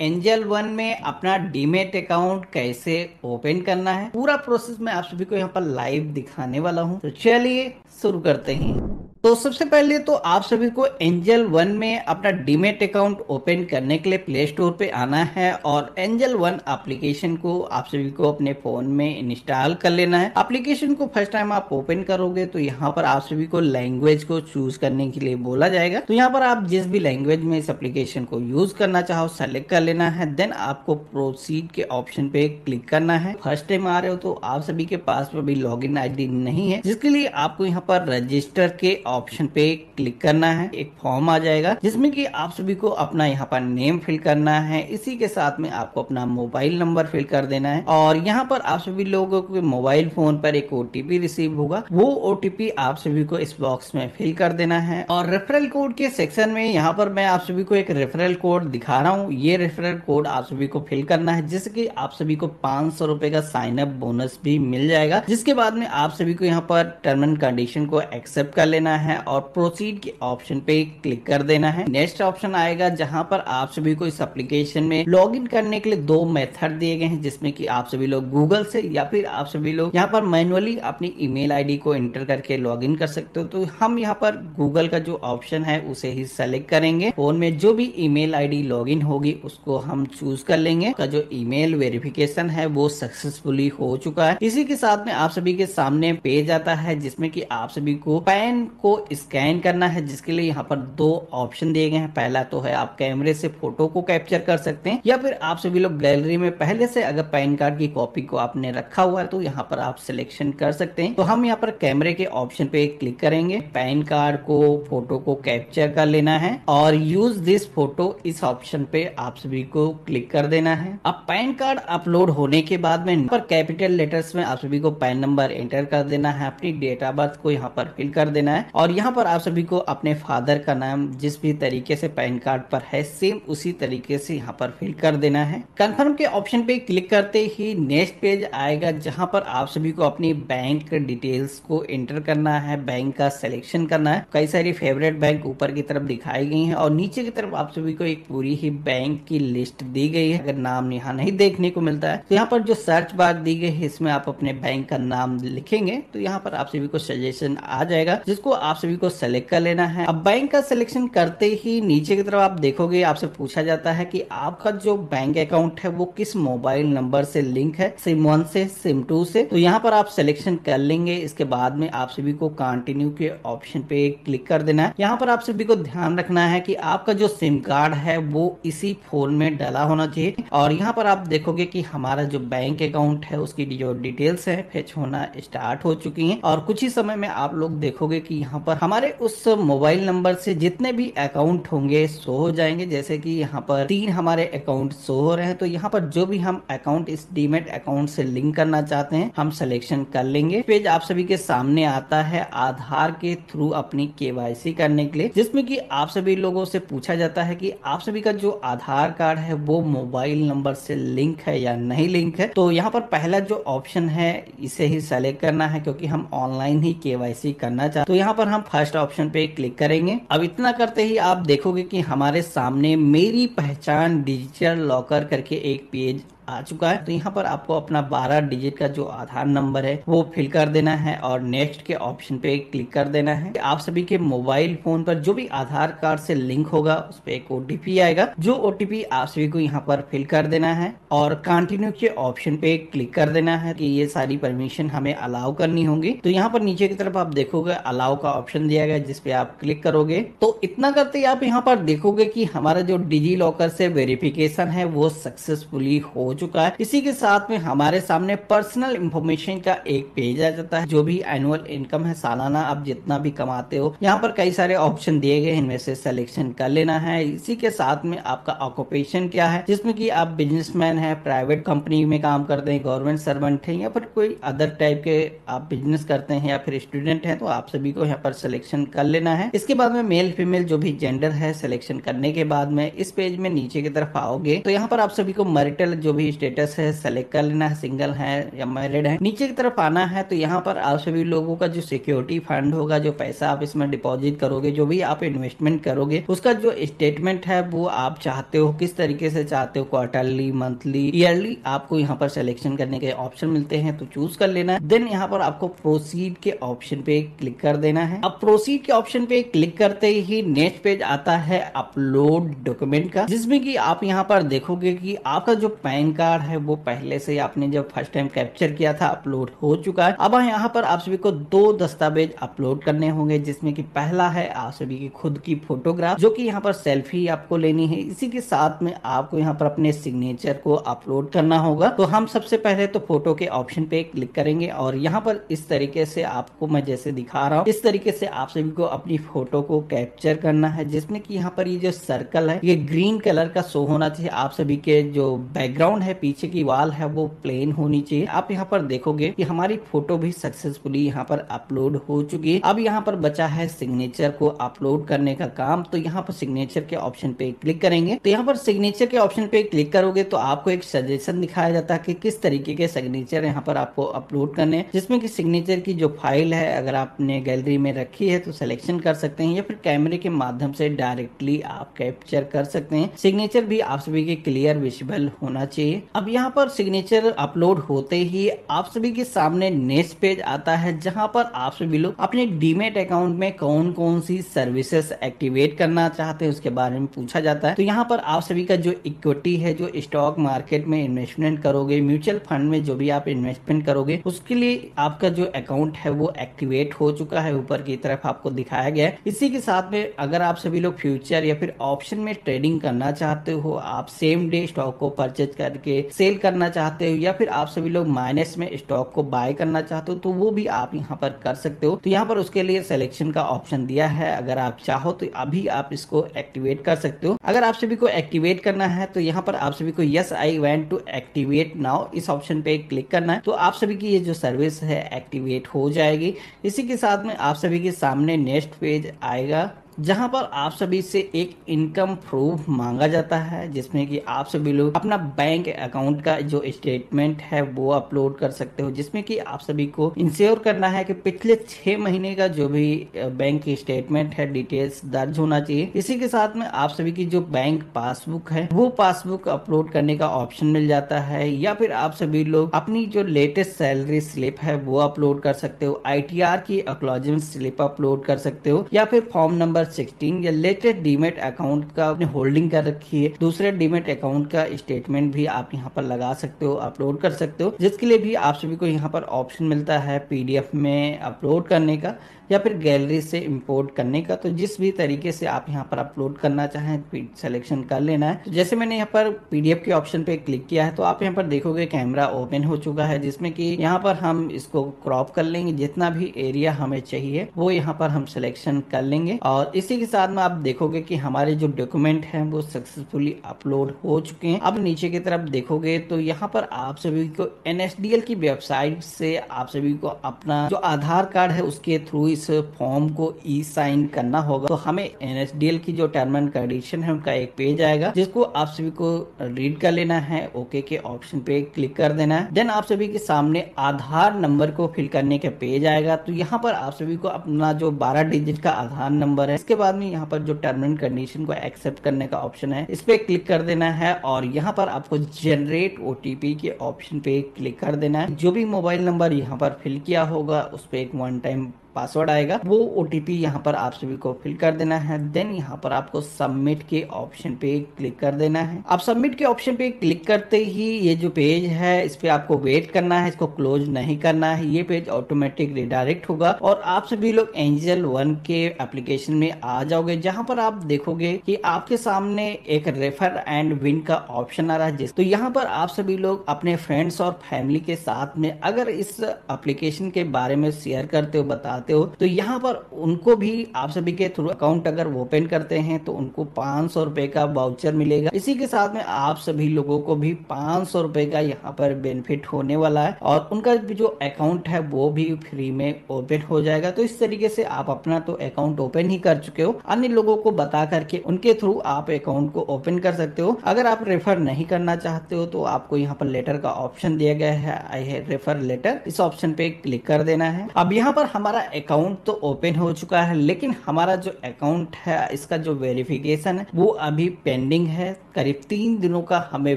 Angel one में अपना demat account कैसे ओपन करना है, पूरा प्रोसेस मैं आप सभी को यहाँ पर लाइव दिखाने वाला हूँ। तो चलिए शुरू करते हैं। तो सबसे पहले तो आप सभी को एंजल वन में अपना डीमेट अकाउंट ओपन करने के लिए प्ले स्टोर पे आना है और एंजल वन एप्लीकेशन को आप सभी को अपने फोन में इंस्टॉल कर लेना है। एप्लीकेशन को फर्स्ट टाइम आप ओपन करोगे तो यहाँ पर आप सभी को लैंग्वेज को चूज करने के लिए बोला जाएगा। तो यहाँ पर आप जिस भी लैंग्वेज में इस एप्लीकेशन को यूज करना चाहो सेलेक्ट कर लेना है। देन आपको प्रोसीड के ऑप्शन पे क्लिक करना है। फर्स्ट टाइम आ रहे हो तो आप सभी के पास अभी लॉगिन आईडी नहीं है, जिसके लिए आपको यहाँ पर रजिस्टर के ऑप्शन पे क्लिक करना है। एक फॉर्म आ जाएगा जिसमें कि आप सभी को अपना यहाँ पर नेम फिल करना है। इसी के साथ में आपको अपना मोबाइल नंबर फिल कर देना है और यहाँ पर आप सभी लोगों के मोबाइल फोन पर एक ओटीपी रिसीव होगा, वो ओटीपी आप सभी को इस बॉक्स में फिल कर देना है। और रेफरल कोड के सेक्शन में यहाँ पर मैं आप सभी को एक रेफरल कोड दिखा रहा हूँ, ये रेफरल कोड आप सभी को फिल करना है, जिससे कि आप सभी को 500 रुपए का साइन अप बोनस भी मिल जाएगा। जिसके बाद में आप सभी को यहाँ पर टर्म एंड कंडीशन को एक्सेप्ट कर लेना है और प्रोसीड के ऑप्शन पे क्लिक कर देना है। नेक्स्ट ऑप्शन आएगा जहां पर आप सभी को इस एप्लीकेशन में लॉगिन करने के लिए दो मेथड दिए गए हैं, जिसमें कि आप सभी लोग गूगल से या फिर आप सभी लोग यहां पर मैन्युअली अपनी ईमेल आईडी को एंटर करके लॉगिन कर सकते हो। तो हम यहां पर गूगल का जो ऑप्शन है उसे ही सेलेक्ट करेंगे। फोन में जो भी ईमेल आईडी लॉगिन होगी उसको हम चूज कर लेंगे। का जो ईमेल वेरिफिकेशन है वो सक्सेसफुली हो चुका है। इसी के साथ में आप सभी के सामने पेज आता है जिसमें कि आप सभी को पैन को स्कैन करना है, जिसके लिए यहाँ पर दो ऑप्शन दिए गए हैं। पहला तो है आप कैमरे से फोटो को कैप्चर कर सकते हैं या फिर आप सभी लोग गैलरी में पहले से अगर पैन कार्ड की कॉपी को आपने रखा हुआ है तो यहाँ पर आप सिलेक्शन कर सकते हैं। तो हम यहाँ पर कैमरे के ऑप्शन पे क्लिक करेंगे, पैन कार्ड को फोटो को कैप्चर कर लेना है और यूज दिस फोटो इस ऑप्शन पे आप सभी को क्लिक कर देना है। अब पैन कार्ड अपलोड होने के बाद में पर कैपिटल लेटर्स में आप सभी को पैन नंबर एंटर कर देना है, अपनी डेट ऑफ बर्थ को यहाँ पर फिल कर देना है और यहाँ पर आप सभी को अपने फादर का नाम जिस भी तरीके से पैन कार्ड पर है सेम उसी तरीके से यहाँ पर फिल कर देना है। कंफर्म के ऑप्शन पे क्लिक करते ही नेक्स्ट पेज आएगा जहाँ पर आप सभी को अपनी बैंक डिटेल्स को एंटर करना है, बैंक का सिलेक्शन करना है। कई सारी फेवरेट बैंक ऊपर की तरफ दिखाई गई है और नीचे की तरफ आप सभी को एक पूरी ही बैंक की लिस्ट दी गई है। अगर नाम यहाँ नहीं देखने को मिलता है तो यहाँ पर जो सर्च बार दी गई है इसमें आप अपने बैंक का नाम लिखेंगे तो यहाँ पर आप सभी को सजेशन आ जाएगा, जिसको आप सभी को सेलेक्ट कर लेना है। अब बैंक का सिलेक्शन करते ही नीचे की तरफ आप देखोगे आपसे पूछा जाता है कि आपका जो बैंक अकाउंट है वो किस मोबाइल नंबर से लिंक है, सिम 1 से सिम 2 से। तो यहाँ पर आप सिलेक्शन कर लेंगे। इसके बाद में आप सभी को कंटिन्यू के ऑप्शन पे क्लिक कर देना है। यहाँ पर आप सभी को ध्यान रखना है कि आपका जो सिम कार्ड है वो इसी फोन में डाला होना चाहिए। और यहाँ पर आप देखोगे कि हमारा जो बैंक अकाउंट है उसकी जो डिटेल्स है फेच होना स्टार्ट हो चुकी है और कुछ ही समय में आप लोग देखोगे कि यहाँ पर हमारे उस मोबाइल नंबर से जितने भी अकाउंट होंगे शो हो जाएंगे। जैसे कि यहाँ पर 3 हमारे अकाउंट शो हो रहे हैं। तो यहाँ पर जो भी हम अकाउंट इस डीमेट अकाउंट से लिंक करना चाहते हैं हम सिलेक्शन कर लेंगे। पेज आप सभी के सामने आता है आधार के थ्रू अपनी केवाईसी करने के लिए, जिसमें कि आप सभी लोगों से पूछा जाता है कि आप सभी का जो आधार कार्ड है वो मोबाइल नंबर से लिंक है या नहीं लिंक है। तो यहाँ पर पहला जो ऑप्शन है इसे ही सेलेक्ट करना है क्योंकि हम ऑनलाइन ही केवाईसी करना चाहते। तो यहाँ पर हम फर्स्ट ऑप्शन पे क्लिक करेंगे। अब इतना करते ही आप देखोगे कि हमारे सामने मेरी पहचान डिजिटल लॉकर करके एक पेज आ चुका है। तो यहाँ पर आपको अपना 12 डिजिट का जो आधार नंबर है वो फिल कर देना है और नेक्स्ट के ऑप्शन पे क्लिक कर देना है। आप सभी के मोबाइल फोन पर जो भी आधार कार्ड से लिंक होगा उस पर एक ओटीपी आएगा, जो ओटीपी आप सभी को यहाँ पर फिल कर देना है और कंटिन्यू के ऑप्शन पे क्लिक कर देना है कि ये सारी परमिशन हमें अलाउ करनी होगी। तो यहाँ पर नीचे की तरफ आप देखोगे अलाउ का ऑप्शन दिया गया जिसपे आप क्लिक करोगे। तो इतना करते ही आप यहाँ पर देखोगे कि हमारा जो डिजी लॉकर से वेरिफिकेशन है वो सक्सेसफुली हो चुका है। इसी के साथ में हमारे सामने पर्सनल इंफॉर्मेशन का एक पेज आ जाता है, जो भी एनुअल इनकम है सालाना आप जितना भी कमाते हो। यहाँ पर कई सारे ऑप्शन दिए गए इनमें से सिलेक्शन कर लेना है। इसी के साथ में आपका ऑक्यूपेशन क्या है, जिसमें कि आप बिजनेसमैन है, प्राइवेट कंपनी में काम करते हैं, गवर्नमेंट सर्वेंट है या फिर कोई अदर टाइप के आप बिजनेस करते हैं या फिर स्टूडेंट है। तो आप सभी को यहाँ पर सिलेक्शन कर लेना है। इसके बाद में मेल फीमेल जो भी जेंडर है सिलेक्शन करने के बाद में इस पेज में नीचे की तरफ आओगे तो यहाँ पर आप सभी को मैरिटल जो भी भी स्टेटस है, सेलेक्ट कर लेना है, सिंगल है या मैरिड है। नीचे की तरफ आना है तो यहाँ पर आप सभी लोगों का जो सिक्योरिटी फंड होगा, जो पैसा आप इसमें डिपॉजिट करोगे, जो भी आप इन्वेस्टमेंट करोगे, उसका जो स्टेटमेंट है वो आप चाहते हो किस तरीके से चाहते हो, क्वार्टरली, मंथली, ईयरली, आपको यहाँ पर सिलेक्शन करने के ऑप्शन मिलते हैं तो चूज कर लेना है। देन यहाँ पर आपको प्रोसीड के ऑप्शन पे क्लिक कर देना है। अब प्रोसीड के ऑप्शन पे क्लिक करते ही नेक्स्ट पेज आता है अपलोड डॉक्यूमेंट का, जिसमें कि आप यहाँ पर देखोगे कि आपका जो पैन कार्ड है वो पहले से आपने जब फर्स्ट टाइम कैप्चर किया था अपलोड हो चुका है। अब यहाँ पर आप सभी को 2 दस्तावेज अपलोड करने होंगे, जिसमें कि पहला है आप सभी की खुद की फोटोग्राफ, जो कि यहाँ पर सेल्फी आपको लेनी है। इसी के साथ में आपको यहाँ पर अपने सिग्नेचर को अपलोड करना होगा। तो हम सबसे पहले तो फोटो के ऑप्शन पे क्लिक करेंगे और यहाँ पर इस तरीके से आपको मैं जैसे दिखा रहा हूँ इस तरीके से आप सभी को अपनी फोटो को कैप्चर करना है, जिसमें कि यहाँ पर ये जो सर्कल है ये ग्रीन कलर का शो होना चाहिए। आप सभी के जो बैकग्राउंड है, पीछे की वाल है, वो प्लेन होनी चाहिए। आप यहाँ पर देखोगे कि हमारी फोटो भी सक्सेसफुली यहाँ पर अपलोड हो चुकी है। अब यहाँ पर बचा है सिग्नेचर को अपलोड करने का काम, तो यहाँ पर सिग्नेचर के ऑप्शन पे क्लिक करेंगे। तो यहाँ पर सिग्नेचर के ऑप्शन पे क्लिक करोगे तो आपको एक सजेशन दिखाया जाता है कि किस तरीके के सिग्नेचर यहाँ पर आपको अपलोड करने, जिसमें कि सिग्नेचर की जो फाइल है अगर आपने गैलरी में रखी है तो सिलेक्शन कर सकते हैं या फिर कैमरे के माध्यम से डायरेक्टली आप कैप्चर कर सकते हैं। सिग्नेचर भी आप सभी के क्लियर विजिबल होना चाहिए। अब यहाँ पर सिग्नेचर अपलोड होते ही आप सभी के सामने नेक्स्ट पेज आता है, जहाँ पर आप सभी लोग अपने डीमेट अकाउंट में कौन कौन सी सर्विसेज एक्टिवेट करना चाहते हैं उसके बारे में पूछा जाता है। तो यहाँ पर आप सभी का जो इक्विटी है, जो स्टॉक मार्केट में इन्वेस्टमेंट करोगे, म्यूचुअल फंड में जो भी आप इन्वेस्टमेंट करोगे, उसके लिए आपका जो अकाउंट है वो एक्टिवेट हो चुका है, ऊपर की तरफ आपको दिखाया गया है। इसी के साथ में अगर आप सभी लोग फ्यूचर या फिर ऑप्शन में ट्रेडिंग करना चाहते हो, आप सेम डे स्टॉक को परचेज करके सेल करना चाहते हो या फिर आप सभी लोग माइनस में स्टॉक को बाय करना चाहते हो तो वो भी आप यहाँ पर कर सकते हो। तो यहाँ पर उसके लिए सिलेक्शन का ऑप्शन दिया है, अगर आप चाहो तो अभी आप इसको एक्टिवेट कर सकते हो। अगर आप सभी को एक्टिवेट करना है तो यहाँ पर आप सभी को yes I want to activate now इस ऑप्शन पे क्लिक करना है, तो आप सभी की ये जो सर्विस है एक्टिवेट हो जाएगी। इसी के साथ में आप सभी के सामने नेक्स्ट पेज आएगा, जहां पर आप सभी से एक इनकम प्रूफ मांगा जाता है, जिसमें कि आप सभी लोग अपना बैंक अकाउंट का जो स्टेटमेंट है वो अपलोड कर सकते हो, जिसमें कि आप सभी को इंश्योर करना है कि पिछले 6 महीने का जो भी बैंक की स्टेटमेंट है डिटेल्स दर्ज होना चाहिए। इसी के साथ में आप सभी की जो बैंक पासबुक है वो पासबुक अपलोड करने का ऑप्शन मिल जाता है, या फिर आप सभी लोग अपनी जो लेटेस्ट सैलरी स्लिप है वो अपलोड कर सकते हो, ITR की एक्नॉलेजमेंट स्लिप अपलोड कर सकते हो, या फिर फॉर्म नंबर 16 या लेटेस्ट डीमेट अकाउंट का अपने होल्डिंग कर रखी है दूसरे डीमेट अकाउंट का स्टेटमेंट भी आप यहाँ पर लगा सकते हो, अपलोड कर सकते हो, जिसके लिए भी आप सभी को यहाँ पर ऑप्शन मिलता है PDF में अपलोड करने का या फिर गैलरी से इंपोर्ट करने का। तो जिस भी तरीके से आप यहाँ पर अपलोड करना चाहें सिलेक्शन कर लेना है। तो जैसे मैंने यहाँ पर PDF के ऑप्शन पे क्लिक किया है तो आप यहाँ पर देखोगे कैमरा ओपन हो चुका है, जिसमें कि यहाँ पर हम इसको क्रॉप कर लेंगे, जितना भी एरिया हमें चाहिए वो यहाँ पर हम सिलेक्शन कर लेंगे। और इसी के साथ में आप देखोगे कि हमारे जो डॉक्यूमेंट हैं वो सक्सेसफुली अपलोड हो चुके हैं। अब नीचे की तरफ देखोगे तो यहाँ पर आप सभी को NSDL की वेबसाइट से आप सभी को अपना जो आधार कार्ड है उसके थ्रू इस फॉर्म को E-साइन करना होगा। तो हमें NSDL की जो टर्म एंड कंडीशन है उनका एक पेज आएगा, जिसको आप सभी को रीड कर लेना है, ओके के ऑप्शन पे क्लिक कर देना है। देन आप सभी के सामने आधार नंबर को फिल करने का पेज आएगा, तो यहाँ पर आप सभी को अपना जो 12 डिजिट का आधार नंबर है, इसके बाद में यहाँ पर जो टर्म एंड कंडीशन को एक्सेप्ट करने का ऑप्शन है इस पे क्लिक कर देना है और यहाँ पर आपको जनरेट OTP के ऑप्शन पे क्लिक कर देना है। जो भी मोबाइल नंबर यहाँ पर फिल किया होगा उस पे एक 1 टाइम पासवर्ड आएगा, वो OTP यहाँ पर आप सभी को फिल कर देना है। देन यहाँ पर आपको सबमिट के ऑप्शन पे क्लिक कर देना है। आप सबमिट के ऑप्शन पे क्लिक करते ही ये जो पेज है इस पे आपको वेट करना है, इसको क्लोज नहीं करना है, ये पेज ऑटोमेटिक रिडायरेक्ट होगा और आप सभी लोग Angel 1 के एप्लीकेशन में आ जाओगे, जहाँ पर आप देखोगे कि आपके सामने एक रेफर एंड विन का ऑप्शन आ रहा है। तो यहाँ पर आप सभी लोग अपने फ्रेंड्स और फैमिली के साथ में अगर इस एप्लीकेशन के बारे में शेयर करते हो, बताते चाहते हो तो यहाँ पर उनको भी आप सभी के थ्रू अकाउंट अगर ओपन करते हैं तो उनको 500 रुपए का वाउचर मिलेगा। इसी के साथ में आप सभी लोगों को भी 500 रुपए का यहाँ पर बेनिफिट होने वाला है और उनका जो अकाउंट है वो भी फ्री में ओपन हो जाएगा। तो इस तरीके से आप अपना तो अकाउंट ओपन ही कर चुके हो, अन्य लोगों को बता करके उनके थ्रू आप अकाउंट को ओपन कर सकते हो। अगर आप रेफर नहीं करना चाहते हो तो आपको यहाँ पर लेटर का ऑप्शन दिया गया है, आई रेफर लेटर, इस ऑप्शन पे क्लिक कर देना है। अब यहाँ पर हमारा अकाउंट तो ओपन हो चुका है लेकिन हमारा जो अकाउंट है इसका जो वेरिफिकेशन है वो अभी पेंडिंग है। करीब 3 दिनों का हमें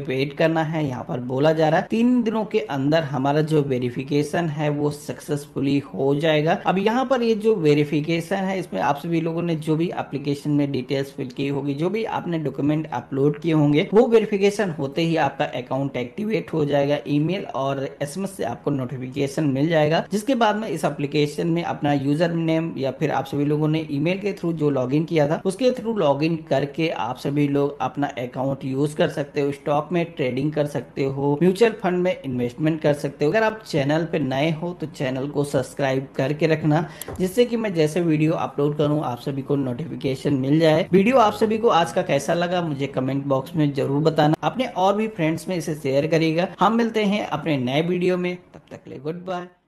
वेट करना है, यहाँ पर बोला जा रहा है 3 दिनों के अंदर हमारा जो वेरिफिकेशन है वो सक्सेसफुली हो जाएगा। अब यहाँ पर ये जो वेरिफिकेशन है इसमें आप सभी लोगों ने जो भी एप्लीकेशन में डिटेल्स फिल की होगी, जो भी आपने डॉक्यूमेंट अपलोड किए होंगे, वो वेरिफिकेशन होते ही आपका अकाउंट एक्टिवेट हो जाएगा। ईमेल और SMS से आपको नोटिफिकेशन मिल जाएगा, जिसके बाद में इस एप्लीकेशन में अपना यूजर नेम या फिर आप सभी लोगों ने ईमेल के थ्रू जो लॉगिन किया था उसके थ्रू लॉगिन करके आप सभी लोग अपना अकाउंट यूज कर सकते हो, स्टॉक में ट्रेडिंग कर सकते हो, म्यूचुअल फंड में इन्वेस्टमेंट कर सकते हो। अगर आप चैनल पे नए हो तो चैनल को सब्सक्राइब करके रखना, जिससे कि मैं जैसे वीडियो अपलोड करूं आप सभी को नोटिफिकेशन मिल जाए। वीडियो आप सभी को आज का कैसा लगा मुझे कमेंट बॉक्स में जरूर बताना, अपने और भी फ्रेंड्स में इसे शेयर करिएगा। हम मिलते हैं अपने नए वीडियो में, तब तक के लिए गुड बाय।